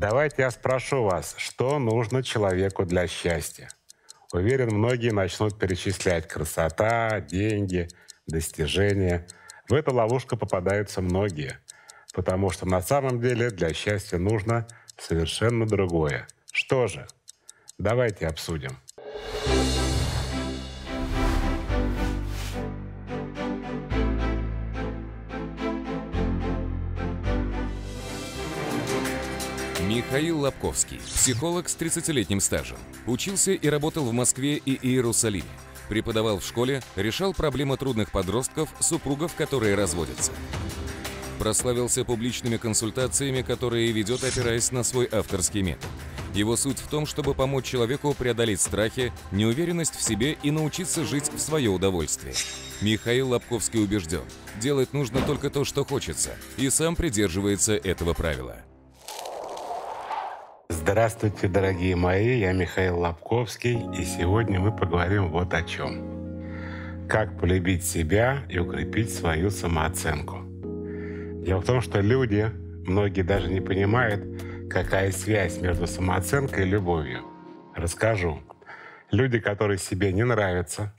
Давайте я спрошу вас, что нужно человеку для счастья? Уверен, многие начнут перечислять: красота, деньги, достижения. В эту ловушку попадаются многие, потому что на самом деле для счастья нужно совершенно другое. Что же? Давайте обсудим. Михаил Лабковский, психолог с 30-летним стажем. Учился и работал в Москве и Иерусалиме. Преподавал в школе, решал проблемы трудных подростков, супругов, которые разводятся. Прославился публичными консультациями, которые ведет, опираясь на свой авторский метод. Его суть в том, чтобы помочь человеку преодолеть страхи, неуверенность в себе и научиться жить в свое удовольствие. Михаил Лабковский убежден, делать нужно только то, что хочется, и сам придерживается этого правила. Здравствуйте, дорогие мои, я Михаил Лабковский, и сегодня мы поговорим вот о чем. Как полюбить себя и укрепить свою самооценку. Дело в том, что люди, многие даже не понимают, какая связь между самооценкой и любовью. Расскажу. Люди, которые себе не нравятся,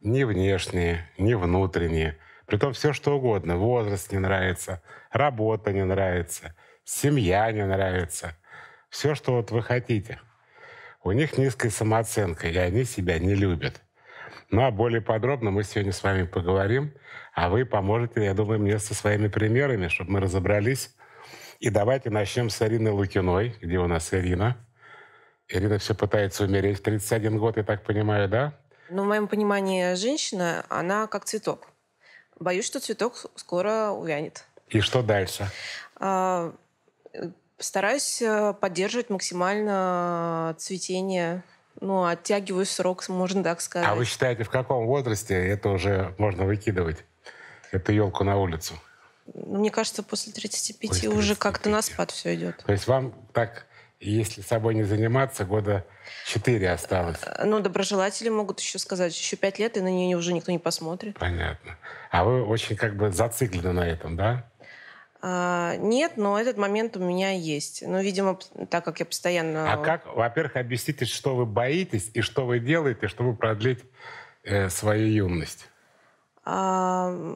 ни внешние, ни внутренние, притом все что угодно, возраст не нравится, работа не нравится, семья не нравится, все, что вот вы хотите. У них низкая самооценка, и они себя не любят. Ну а более подробно мы сегодня с вами поговорим, а вы поможете, я думаю, мне со своими примерами, чтобы мы разобрались. И давайте начнем с Арины Лукиной. Где у нас Ирина? Ирина все пытается умереть в 31 год, я так понимаю, да? Ну, в моем понимании, женщина, она как цветок. Боюсь, что цветок скоро увянет. И что дальше? Стараюсь поддерживать максимально цветение, ну, оттягиваю срок, можно так сказать. А вы считаете, в каком возрасте это уже можно выкидывать, эту елку на улицу? Ну, мне кажется, после 35, уже как-то на спад все идет. То есть вам так, если собой не заниматься, года 4 осталось? Ну, доброжелатели могут еще сказать, еще 5 лет, и на нее уже никто не посмотрит. Понятно. А вы очень как бы зациклены на этом, да? Нет, но этот момент у меня есть. Ну, видимо, так как я постоянно... А как, во-первых, объясните, что вы боитесь и что вы делаете, чтобы продлить свою юность? Боюсь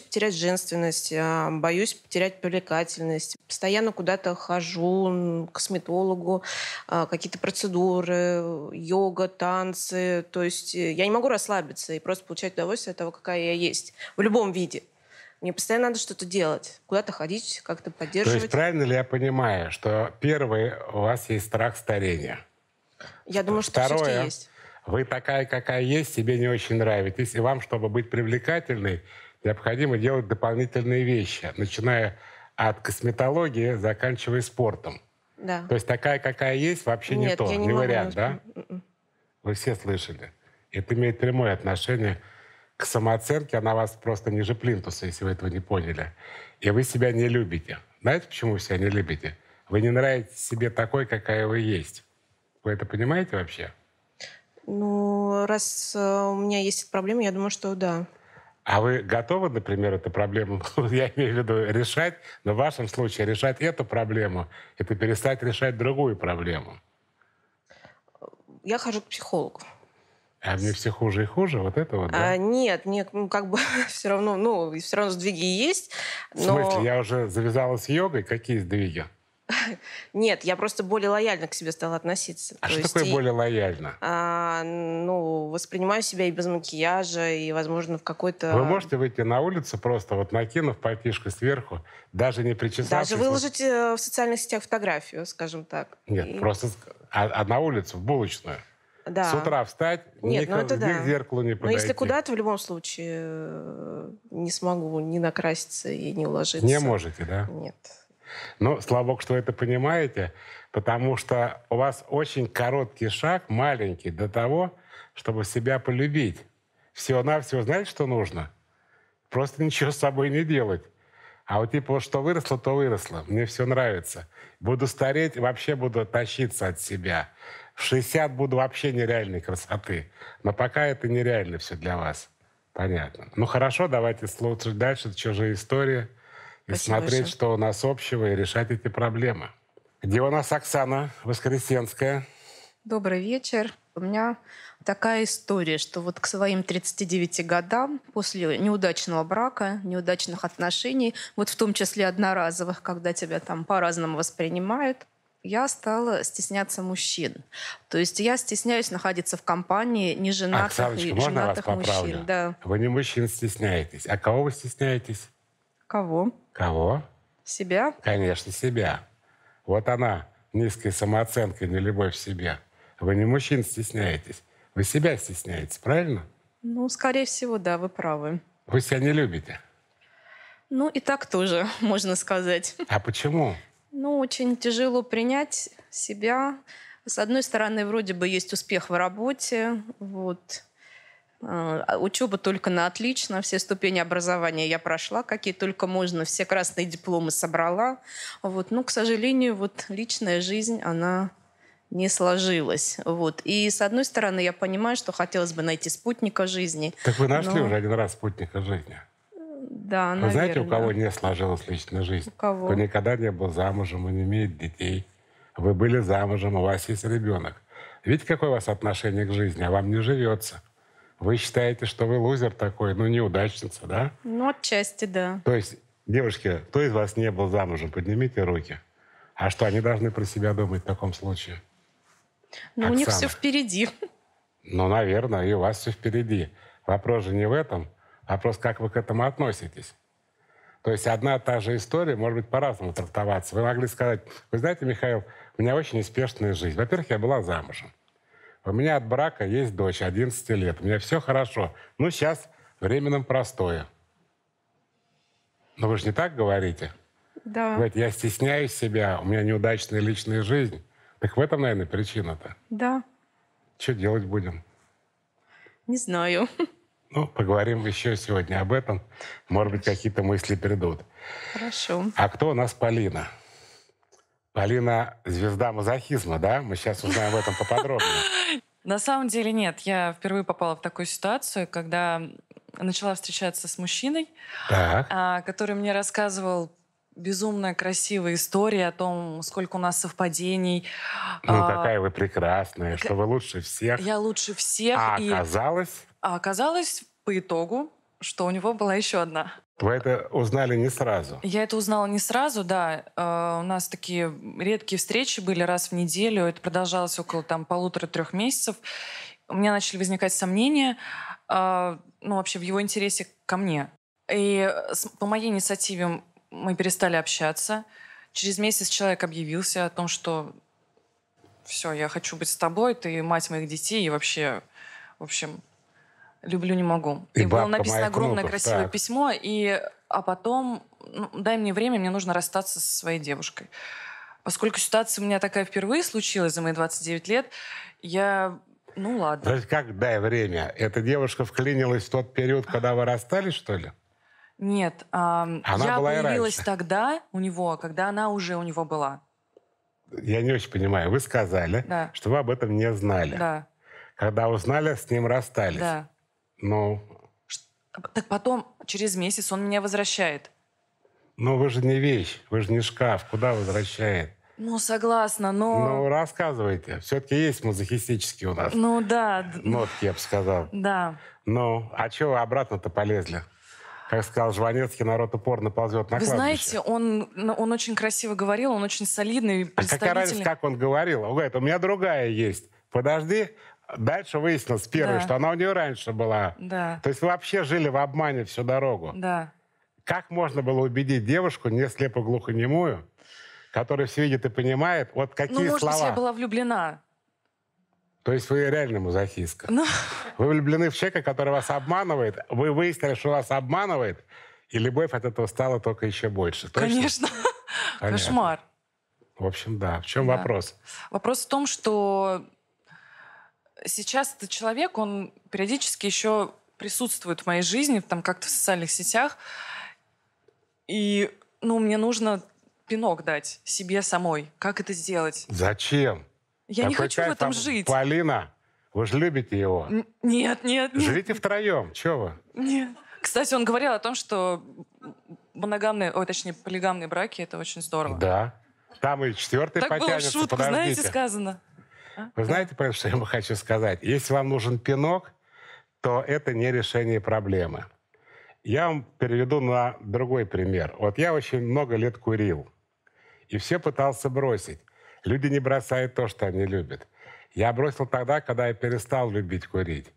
потерять женственность, боюсь потерять привлекательность. Постоянно куда-то хожу, к косметологу, какие-то процедуры, йога, танцы. То есть я не могу расслабиться и просто получать удовольствие от того, какая я есть, в любом виде. Мне постоянно надо что-то делать, куда-то ходить, как-то поддерживать. То есть правильно ли я понимаю, что первое, у вас есть страх старения? Я думаю, что все-таки есть. Вы такая, какая есть, себе не очень нравитесь. И вам, чтобы быть привлекательной, необходимо делать дополнительные вещи, начиная от косметологии, заканчивая спортом. Да. То есть такая, какая есть, вообще не то, не вариант, да? Вы все слышали. Это имеет прямое отношение к самооценке, она вас просто ниже плинтуса, если вы этого не поняли. И вы себя не любите. Знаете, почему вы себя не любите? Вы не нравитесь себе такой, какая вы есть. Вы это понимаете вообще? Ну, раз у меня есть проблема, я думаю, что да. А вы готовы, например, эту проблему, я имею в виду, решать, но в вашем случае решать эту проблему, это перестать решать другую проблему? Я хожу к психологу. А мне все хуже и хуже, вот это вот, да? Нет, мне как бы все равно, ну, все равно сдвиги есть. Но... В смысле, я уже завязала с йогой, какие сдвиги? Нет, я просто более лояльно к себе стала относиться. А что такое более лояльно? Ну, воспринимаю себя и без макияжа, и, возможно, в какой-то... Вы можете выйти на улицу просто, вот накинув пальтишко сверху, даже не причесавшись? Даже выложить в социальных сетях фотографию, скажем так. Нет, просто... А на улицу, в булочную? Да. С утра встать, нет, ну это да. К зеркалу не подойти. Но если куда-то, в любом случае, не смогу не накраситься и не уложиться. Не можете, да? Нет. Ну, слава богу, что вы это понимаете, потому что у вас очень короткий шаг, маленький, до того, чтобы себя полюбить. Всего-навсего, знаете, что нужно? Просто ничего с собой не делать. А вот типа, вот что выросло, то выросло. Мне все нравится. Буду стареть, вообще буду тащиться от себя. В 60 буду вообще нереальной красоты. Но пока это нереально все для вас. Понятно. Ну хорошо, давайте слушать дальше чужие истории. И спасибо смотреть, большое. Что у нас общего, и решать эти проблемы. Где у нас Оксана Воскресенская? Добрый вечер. У меня такая история, что вот к своим 39 годам, после неудачного брака, неудачных отношений, вот в том числе одноразовых, когда тебя там по-разному воспринимают, я стала стесняться мужчин. То есть я стесняюсь находиться в компании неженатых и женатых мужчин. Да. Вы не мужчин стесняетесь. А кого вы стесняетесь? Кого? Кого? Себя. Конечно, себя. Вот она, низкая самооценка, нелюбовь к себе. Вы не мужчин стесняетесь. Вы себя стесняетесь, правильно? Ну, скорее всего, да, вы правы. Вы себя не любите? Ну, и так тоже, можно сказать. А почему? Ну, очень тяжело принять себя. С одной стороны, вроде бы есть успех в работе, вот. Учеба только на отлично, все ступени образования я прошла, какие только можно, все красные дипломы собрала. Вот. Но, к сожалению, вот личная жизнь, она не сложилась. Вот. И с одной стороны, я понимаю, что хотелось бы найти спутника жизни. Так вы нашли уже один раз спутника жизни? Да, наверное. Вы знаете, у кого не сложилась личная жизнь? У кого? Кто никогда не был замужем, он не имеет детей. Вы были замужем, у вас есть ребенок. Видите, какое у вас отношение к жизни, а вам не живется. Вы считаете, что вы лузер такой, ну, неудачница, да? Ну, отчасти, да. То есть, девушки, кто из вас не был замужем, поднимите руки. А что, они должны про себя думать в таком случае? Ну, Оксана. У них все впереди. Ну, наверное, и у вас все впереди. Вопрос же не в этом. Вопрос, как вы к этому относитесь. То есть одна и та же история может быть по-разному трактоваться. Вы могли сказать, вы знаете, Михаил, у меня очень успешная жизнь. Во-первых, я была замужем. У меня от брака есть дочь, 11 лет. У меня все хорошо. Ну, сейчас временном простое. Но вы же не так говорите? Да. Говорите, я стесняюсь себя, у меня неудачная личная жизнь. Так в этом, наверное, причина-то. Да. Что делать будем? Не знаю. Ну, поговорим еще сегодня об этом. Может быть, какие-то мысли придут. Хорошо. А кто у нас Полина? Полина – звезда мазохизма, да? Мы сейчас узнаем об этом поподробнее. На самом деле нет. Я впервые попала в такую ситуацию, когда начала встречаться с мужчиной, который мне рассказывал безумно красивые истории о том, сколько у нас совпадений. Ну, какая вы прекрасная, что вы лучше всех. Я лучше всех. А оказалось? А оказалось по итогу, что у него была еще одна. Вы это узнали не сразу? Я это узнала не сразу, да. У нас такие редкие встречи были раз в неделю. Это продолжалось около полутора-трех месяцев. У меня начали возникать сомнения, ну, вообще в его интересе ко мне. И по моей инициативе мы перестали общаться. Через месяц человек объявился о том, что все, я хочу быть с тобой, ты мать моих детей, и вообще, в общем, люблю, не могу. И было написано огромное красивое письмо, а потом, ну, дай мне время, мне нужно расстаться со своей девушкой. Поскольку ситуация у меня такая впервые случилась за мои 29 лет, я, ну ладно. То есть как дай время? Эта девушка вклинилась в тот период, когда вы расстались, что ли? Нет, я появилась тогда у него, когда она уже у него была. Я не очень понимаю. Вы сказали, да, что вы об этом не знали. Да. Когда узнали, с ним расстались. Да. Ну. Так потом, через месяц, он меня возвращает. Ну, вы же не вещь, вы же не шкаф. Куда возвращает? Ну, согласна, но... Ну, рассказывайте. Все-таки есть мазохистические у нас. Ну, да. Нотки, я бы сказал. Да. Ну, а чего вы обратно-то полезли? Как сказал Жванецкий, народ упорно ползет на кладбище. Вы знаете, он очень красиво говорил, он очень солидный, представительный. А какая разница, как он говорил? Он говорит, у меня другая есть. Подожди. Дальше выяснилось первое, да, что она у нее раньше была. Да. То есть вы вообще жили в обмане всю дорогу. Да. Как можно было убедить девушку, не слепо-глухонемую, которая все видит и понимает, вот какие слова? Ну, может быть, я была влюблена. То есть вы реально мазохистка. Ну... Вы влюблены в человека, который вас обманывает. Вы выяснили, что вас обманывает, и любовь от этого стала только еще больше. Точно? Конечно. Понятно. Кошмар. В общем, да. В чем вопрос? Вопрос в том, что... Сейчас этот человек, он периодически еще присутствует в моей жизни, там как-то в социальных сетях. И, ну, мне нужно пинок дать себе самой. Как это сделать? Зачем? Я не хочу в этом жить. Полина, вы же любите его. Нет, нет, нет. Живите втроем, чего вы? Нет. Кстати, он говорил о том, что моногамные, ой, точнее, полигамные браки, это очень здорово. Да. Там и четвертый так потянется. Было в шутку, знаете, сказано. Вы знаете, что я вам хочу сказать? Если вам нужен пинок, то это не решение проблемы. Я вам переведу на другой пример. Вот я очень много лет курил. И все пытался бросить. Люди не бросают то, что они любят. Я бросил тогда, когда я перестал любить курить.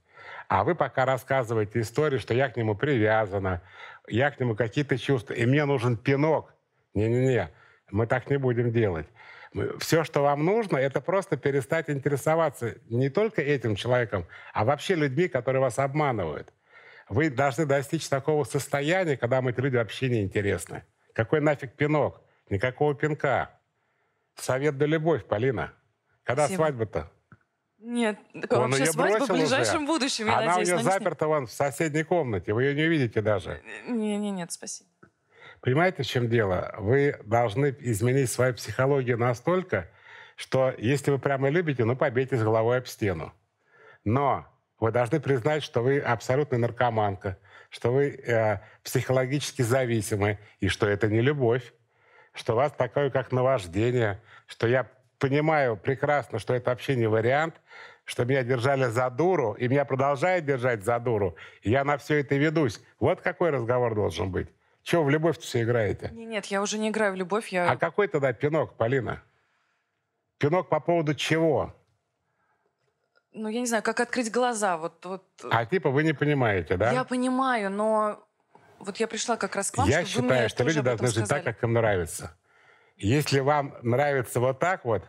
А вы пока рассказываете историю, что я к нему привязана, я к нему какие-то чувства, и мне нужен пинок. Не-не-не, мы так не будем делать. Все, что вам нужно, это просто перестать интересоваться не только этим человеком, а вообще людьми, которые вас обманывают. Вы должны достичь такого состояния, когда мы эти люди вообще не интересны. Какой нафиг пинок? Никакого пинка. Совет да любовь, Полина. Когда свадьба-то? Нет, вообще свадьба в ближайшем будущем, я надеюсь. Она у нее заперта вон в соседней комнате, вы ее не увидите даже. Нет, спасибо. Понимаете, в чем дело? Вы должны изменить свою психологию настолько, что если вы прямо любите, ну, побейтесь головой об стену. Но вы должны признать, что вы абсолютная наркоманка, что вы психологически зависимы, и что это не любовь, что у вас такое, как наваждение, что я понимаю прекрасно, что это вообще не вариант, что меня держали за дуру, и меня продолжают держать за дуру, и я на все это ведусь. Вот какой разговор должен быть. Чего в любовь все играете? Нет, я уже не играю в любовь. А какой тогда пинок, Полина? Пинок по поводу чего? Ну, я не знаю, как открыть глаза. А типа вы не понимаете, да? Я понимаю, но вот я пришла как раз к вам, я считаю, что люди должны жить так, как им нравится. Если вам нравится вот так вот,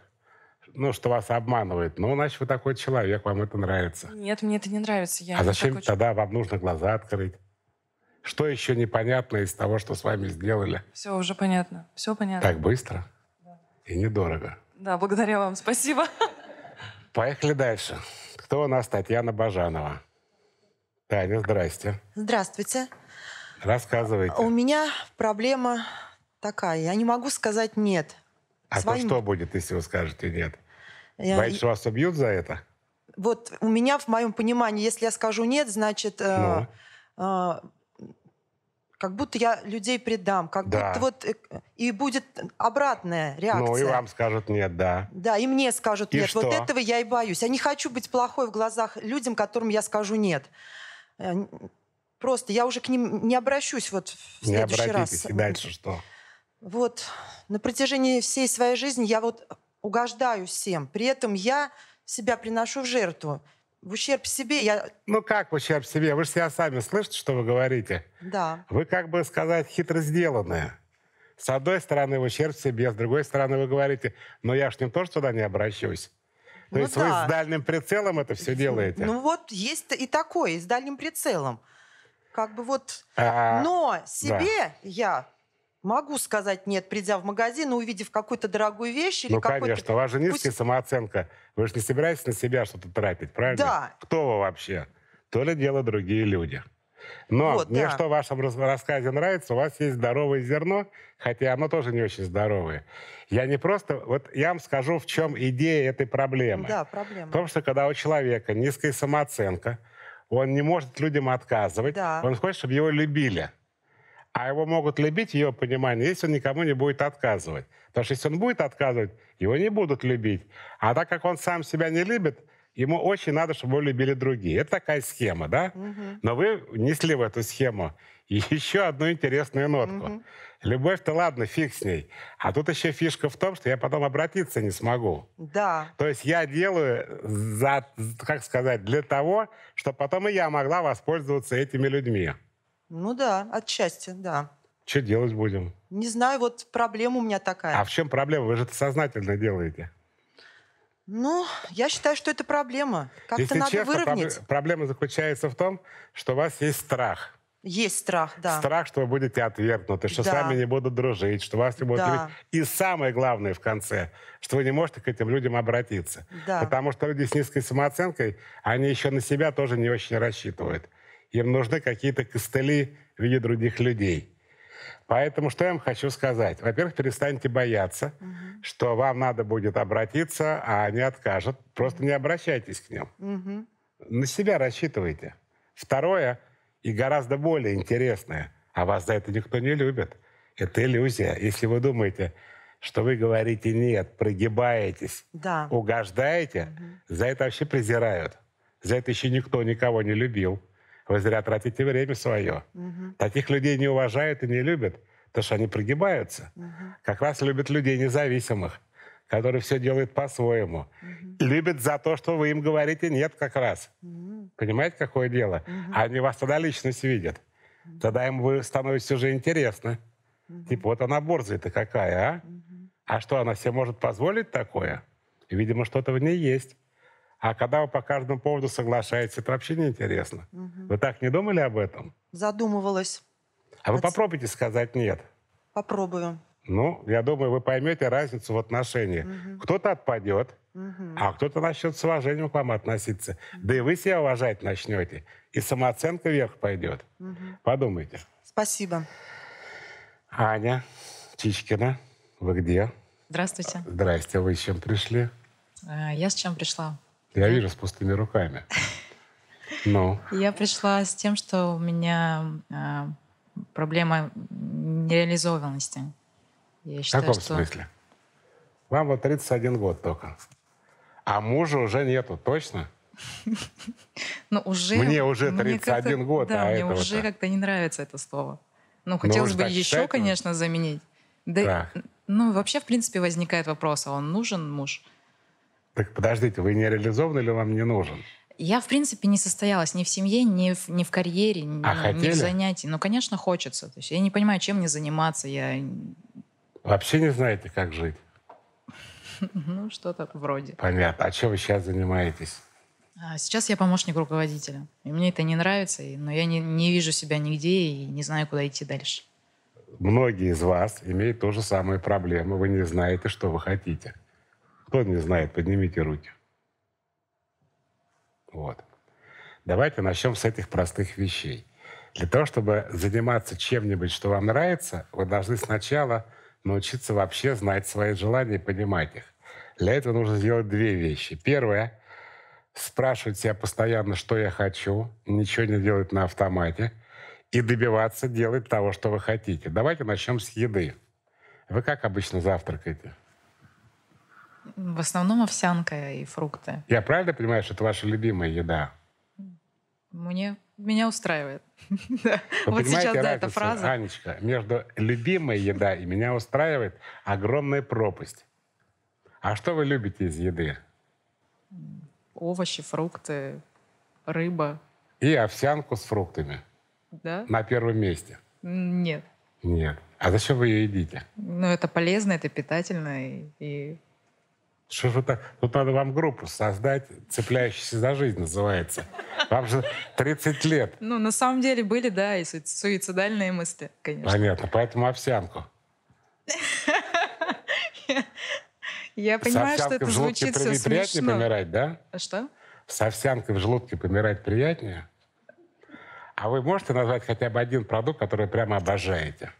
ну, что вас обманывает, ну, значит, вы такой человек, вам это нравится. Нет, мне это не нравится. А зачем тогда вам нужно глаза открыть? Что еще непонятно из того, что с вами сделали? Все уже понятно. Все понятно. Так быстро? Да. И недорого. Да, благодаря вам. Спасибо. Поехали дальше. Кто у нас? Татьяна Бажанова. Таня, здрасте. Здравствуйте. Рассказывайте. У меня проблема такая. Я не могу сказать «нет». А то что будет, если вы скажете «нет»? Боитесь, что вас убьют за это? Вот у меня, в моем понимании, если я скажу «нет», значит... Как будто я людей предам, как будто вот... И будет обратная реакция. Ну, и вам скажут «нет», да. Да, и мне скажут «нет». Вот этого я и боюсь. Я не хочу быть плохой в глазах людям, которым я скажу «нет». Просто я уже к ним не обращусь вот в следующий раз. И дальше что? Вот на протяжении всей своей жизни я вот угождаю всем. При этом я себя приношу в жертву. В ущерб себе я... Ну как в ущерб себе? Вы же себя сами слышите, что вы говорите? Да. Вы, как бы сказать, хитро сделанная. С одной стороны, в ущерб себе, с другой стороны, вы говорите, но я ж не то, что туда не обращусь. То есть вы с дальним прицелом это все делаете? Ну вот есть и такое, и с дальним прицелом. Как бы вот... Но себе я... Могу сказать «нет», придя в магазин и увидев какую-то дорогую вещь. Или конечно, у вас же низкая самооценка. Вы же не собираетесь на себя что-то тратить, правильно? Да. Кто вы вообще? То ли дело другие люди. Но вот, мне что в вашем рассказе нравится, у вас есть здоровое зерно, хотя оно тоже не очень здоровое. Я не просто... Вот я вам скажу, в чем идея этой проблемы. Да, проблема. В том, что когда у человека низкая самооценка, он не может людям отказывать, он хочет, чтобы его любили. А его могут любить, в его понимании, если он никому не будет отказывать. Потому что если он будет отказывать, его не будут любить. А так как он сам себя не любит, ему очень надо, чтобы его любили другие. Это такая схема, да? Угу. Но вы внесли в эту схему еще одну интересную нотку. Угу. Любовь-то ладно, фиг с ней. А тут еще фишка в том, что я потом обратиться не смогу. Да. То есть я делаю, как сказать, для того, чтобы потом и я могла воспользоваться этими людьми. Ну да, отчасти, да. Что делать будем? Не знаю, вот проблема у меня такая. А в чем проблема? Вы же это сознательно делаете. Ну, я считаю, что это проблема. Как-то надо выровнять. Проблема заключается в том, что у вас есть страх. Есть страх, да. Страх, что вы будете отвергнуты, что с вами не будут дружить, что вас не будут любить. И самое главное в конце, что вы не можете к этим людям обратиться. Да. Потому что люди с низкой самооценкой, они еще на себя тоже не очень рассчитывают. Им нужны какие-то костыли в виде других людей. Поэтому что я вам хочу сказать? Во-первых, перестаньте бояться, что вам надо будет обратиться, а они откажут. Просто не обращайтесь к ним. На себя рассчитывайте. Второе, и гораздо более интересное, а вас за это никто не любит, это иллюзия. Если вы думаете, что вы говорите «нет», прогибаетесь, да, угождаете, за это вообще презирают. За это еще никто никого не любил. Вы зря тратите время свое. Таких людей не уважают и не любят, потому что они прогибаются. Как раз любят людей независимых, которые все делают по-своему. Любят за то, что вы им говорите «нет» как раз. Понимаете, какое дело? Они вас тогда личность видят. Тогда им вы становитесь уже интересны. Типа, вот она борзая-то какая, а? А что, она себе может позволить такое? Видимо, что-то в ней есть. А когда вы по каждому поводу соглашаетесь, это вообще неинтересно. Вы так не думали об этом? Задумывалась. А вы попробуйте сказать «нет». Попробую. Ну, я думаю, вы поймете разницу в отношениях. Кто-то отпадет, а кто-то начнет с уважением к вам относиться. Да и вы себя уважать начнете. И самооценка вверх пойдет. Подумайте. Спасибо. Аня Чичкина, вы где? Здравствуйте. Здрасте, вы с чем пришли? Я с чем пришла? Я вижу, с пустыми руками. Ну? Я пришла с тем, что у меня проблема нереализованности. Я считаю, в каком смысле? Вам вот 31 год только. А мужа уже нету, точно? Ну, уже... Мне уже 31 год, а этого-то... Да, мне уже как-то не нравится это слово. Ну, хотелось бы еще, конечно, заменить. Да. Ну, вообще, в принципе, возникает вопрос, а он нужен, муж? Так подождите, вы не реализованы или вам не нужен? Я, в принципе, не состоялась ни в семье, ни в карьере, ни в занятии. Ну, конечно, хочется. То есть я не понимаю, чем мне заниматься. Я... Вообще не знаете, как жить? Ну, что-то вроде. Понятно. А чем вы сейчас занимаетесь? Сейчас я помощник руководителя. И мне это не нравится, но я не вижу себя нигде и не знаю, куда идти дальше. Многие из вас имеют ту же самую проблему. Вы не знаете, что вы хотите. Кто не знает, поднимите руки. Вот. Давайте начнем с этих простых вещей. Для того, чтобы заниматься чем-нибудь, что вам нравится, вы должны сначала научиться вообще знать свои желания и понимать их. Для этого нужно сделать две вещи. Первое. Спрашивать себя постоянно, что я хочу, ничего не делать на автомате и добиваться делать того, что вы хотите. Давайте начнем с еды. Вы как обычно завтракаете? В основном овсянка и фрукты. Я правильно понимаю, что это ваша любимая еда? Меня устраивает. Вот сейчас эта фраза. Анечка, между любимой еда и меня устраивает огромная пропасть. А что вы любите из еды? Овощи, фрукты, рыба. И овсянку с фруктами? Да. На первом месте? Нет. Нет. А зачем вы ее едите? Ну, это полезно, это питательно. Что же так? Тут надо вам группу создать, «Цепляющийся за жизнь» называется. Вам же 30 лет. Ну, на самом деле были, да, и суицидальные мысли, конечно. Понятно, поэтому овсянку. Я понимаю, что это звучит все смешно. С овсянкой в желудке приятнее помирать, да? Что? С овсянкой в желудке помирать приятнее? А вы можете назвать хотя бы один продукт, который прямо обожаете?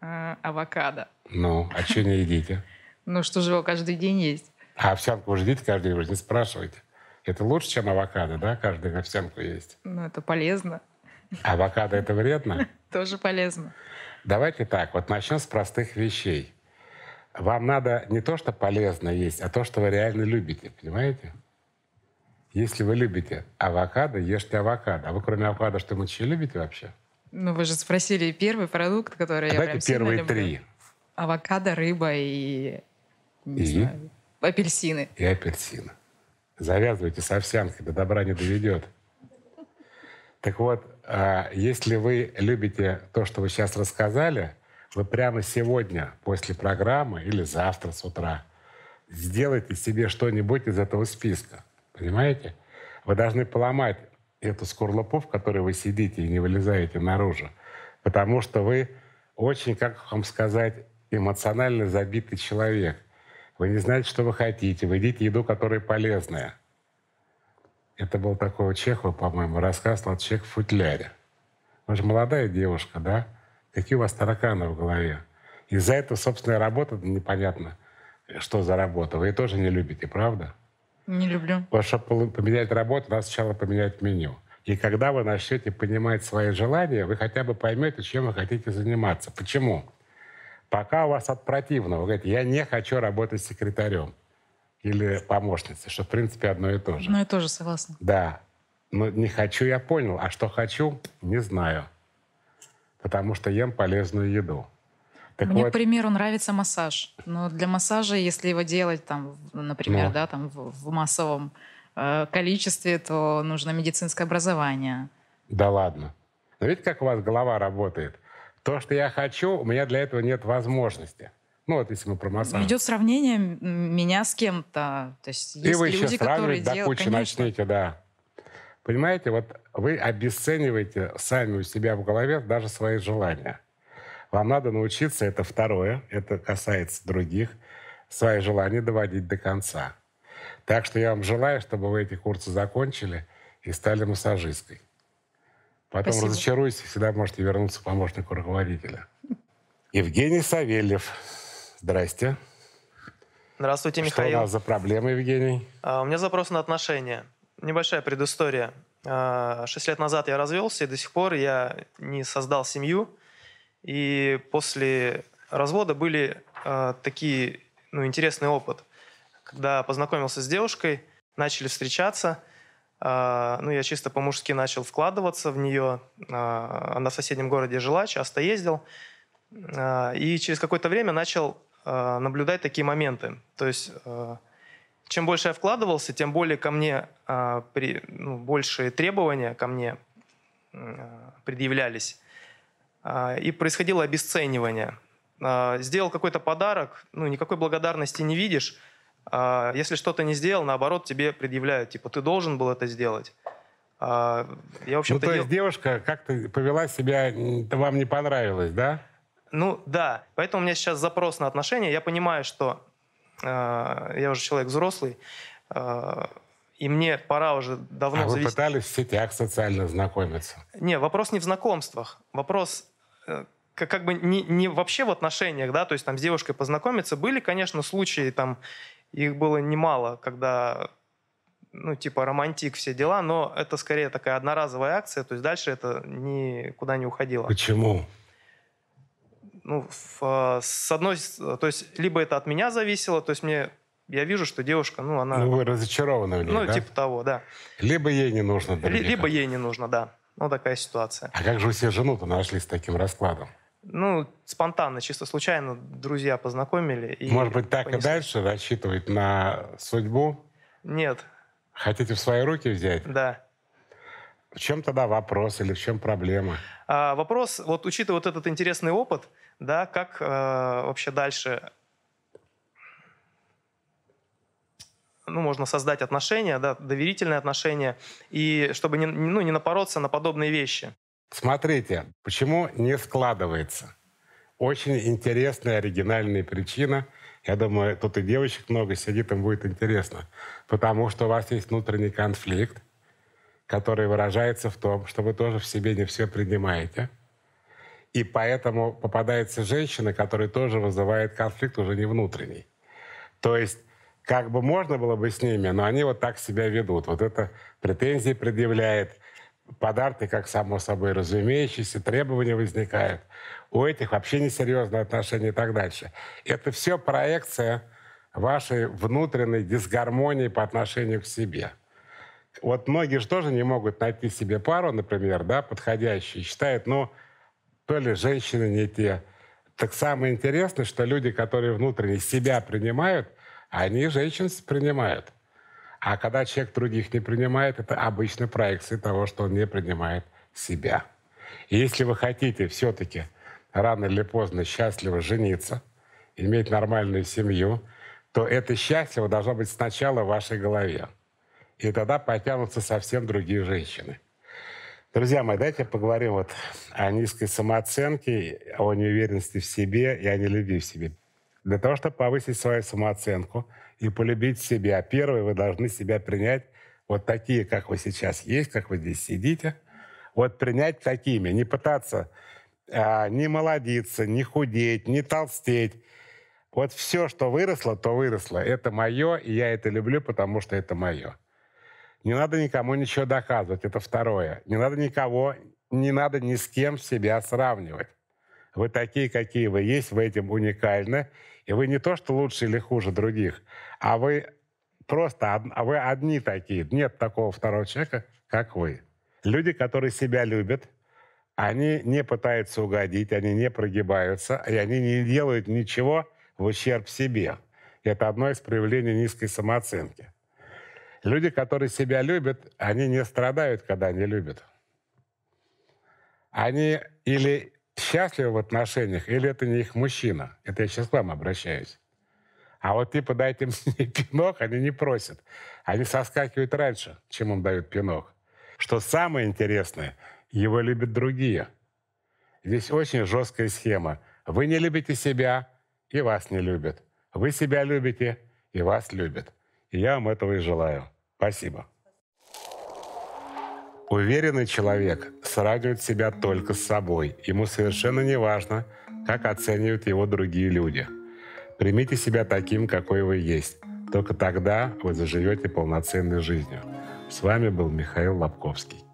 Авокадо. Ну, а что не едите? Ну, что же его каждый день есть? А овсянку вы же едите каждый день, вы же не спрашиваете. Это лучше, чем авокадо, да? Каждый день овсянку есть. Ну, это полезно. Авокадо это вредно? Тоже полезно. Давайте так, вот начнем с простых вещей. Вам надо не то, что полезно есть, а то, что вы реально любите, понимаете? Если вы любите авокадо, ешьте авокадо. А вы кроме авокадо что-нибудь еще любите вообще? Ну, вы же спросили первый продукт, который я прям сильно люблю. Давайте первые три. Авокадо, рыба и... не знаю, апельсины. И апельсины. Завязывайте с овсянкой, до добра не доведет. Так вот, если вы любите то, что вы сейчас рассказали... Вы прямо сегодня, после программы или завтра с утра, сделайте себе что-нибудь из этого списка. Понимаете? Вы должны поломать эту скорлупу, в которой вы сидите и не вылезаете наружу. Потому что вы очень, как вам сказать, эмоционально забитый человек. Вы не знаете, что вы хотите. Вы едите еду, которая полезная. Это был такой у Чехова, по-моему, рассказ «Человек в футляре». Вы же молодая девушка, да? Какие у вас тараканы в голове? Из-за этого, собственно, работа непонятно, что за работа. Вы ее тоже не любите, правда? Не люблю. Вот, чтобы поменять работу, надо сначала поменять меню. И когда вы начнете понимать свои желания, вы хотя бы поймете, чем вы хотите заниматься. Почему? пока у вас от противного. Вы говорите, я не хочу работать секретарем или помощницей, что в принципе одно и то же. Одно и то же, согласна. Да. Но не хочу, я понял. А что хочу, не знаю. Потому что ем полезную еду. Так мне, вот... к примеру, нравится массаж. Но для массажа, если его делать, там, например, да, там, в массовом количестве, то нужно медицинское образование. Да ладно. Но видите, как у вас голова работает? То, что я хочу, у меня для этого нет возможности. Ну вот если мы про массаж. Идет сравнение меня с кем-то. То есть есть люди, еще сравнивать, да, кучи начните, да. Понимаете, вот вы обесцениваете сами у себя в голове даже свои желания. Вам надо научиться, это второе, это касается других, свои желания доводить до конца. Так что я вам желаю, чтобы вы эти курсы закончили и стали массажисткой. Потом спасибо. Разочаруйтесь, всегда можете вернуться к помощнику руководителя. Евгений Савельев. Здрасте. Здравствуйте, Михаил. Что у нас за проблемы, Евгений? У меня запрос на отношения. Небольшая предыстория. 6 лет назад я развелся, и до сих пор я не создал семью. И после развода были такие, ну, интересный опыт. Когда познакомился с девушкой, начали встречаться. Ну, я чисто по-мужски начал вкладываться в нее. Она в соседнем городе жила, часто ездил. И через какое-то время начал наблюдать такие моменты. То есть... чем больше я вкладывался, тем более ко мне, большие требования ко мне предъявлялись. И происходило обесценивание. Сделал какой-то подарок, ну, никакой благодарности не видишь. Если что-то не сделал, наоборот, тебе предъявляют. Типа, ты должен был это сделать. Я, в общем-то, ну, то есть девушка как-то повела себя, вам не понравилось, да? Ну, да. Поэтому у меня сейчас запрос на отношения. Я понимаю, что... я уже человек взрослый, и мне пора уже давно... А вы пытались в сетях социально знакомиться? Не, вопрос не в знакомствах. Вопрос как бы не вообще в отношениях, да, то есть там с девушкой познакомиться. Были, конечно, случаи, там их было немало, когда, ну, типа романтик, все дела, но это скорее такая одноразовая акция, то есть дальше это никуда не уходило. Почему? Ну, с одной, то есть либо это от меня зависело, то есть мне, я вижу, что девушка, ну, она... Ну, вы разочарованы в ней, ну, да? Типа того, да. Либо ей не нужно. Либо ей не нужно, да. Ну, такая ситуация. А как же вы себе жену-то нашли с таким раскладом? Ну, спонтанно, чисто случайно друзья познакомили. И может быть, так понесли. И дальше рассчитывать на судьбу? Нет. Хотите в свои руки взять? Да. В чем тогда вопрос или в чем проблема? Вопрос, вот учитывая вот этот интересный опыт, да, как вообще дальше, ну, можно создать отношения, да, доверительные отношения, и чтобы не, ну, не напороться на подобные вещи. Смотрите, почему не складывается? Очень интересная, оригинальная причина. Я думаю, тут и девочек много сидит, им будет интересно. Потому что у вас есть внутренний конфликт, который выражается в том, что вы тоже в себе не все принимаете. И поэтому попадается женщина, которая тоже вызывает конфликт, уже не внутренний. То есть как бы можно было бы с ними, но они вот так себя ведут. Вот это претензии предъявляет, подарки, как само собой разумеющиеся, требования возникают. У этих вообще несерьезные отношения и так дальше. Это все проекция вашей внутренней дисгармонии по отношению к себе. Вот многие же тоже не могут найти себе пару, например, да, подходящую, считают, ну, то ли женщины не те. Так самое интересное, что люди, которые внутренне себя принимают, они женщин принимают. А когда человек других не принимает, это обычно проекция того, что он не принимает себя. И если вы хотите все-таки рано или поздно счастливо жениться, иметь нормальную семью, то это счастье должно быть сначала в вашей голове. И тогда потянутся совсем другие женщины. Друзья мои, давайте поговорим вот о низкой самооценке, о неуверенности в себе и о нелюбви в себе. Для того, чтобы повысить свою самооценку и полюбить себя, первое, вы должны себя принять вот такие, как вы сейчас есть, как вы здесь сидите. Вот принять такими, не пытаться не молодиться, не худеть, не толстеть. Вот все, что выросло, то выросло. Это мое, и я это люблю, потому что это мое. Не надо никому ничего доказывать, это второе. Не надо никого, не надо ни с кем себя сравнивать. Вы такие, какие вы есть, вы этим уникальны. И вы не то, что лучше или хуже других, а вы просто вы одни такие. Нет такого второго человека, как вы. Люди, которые себя любят, они не пытаются угодить, они не прогибаются, и они не делают ничего в ущерб себе. Это одно из проявлений низкой самооценки. Люди, которые себя любят, они не страдают, когда они любят. Они или счастливы в отношениях, или это не их мужчина. Это я сейчас к вам обращаюсь. А вот типа дайте мне пинок, они не просят. Они соскакивают раньше, чем им дают пинок. Что самое интересное, его любят другие. Здесь очень жесткая схема. Вы не любите себя, и вас не любят. Вы себя любите, и вас любят. И я вам этого и желаю. Спасибо. Уверенный человек сравнивает себя только с собой. Ему совершенно не важно, как оценивают его другие люди. Примите себя таким, какой вы есть. Только тогда вы заживете полноценной жизнью. С вами был Михаил Лабковский.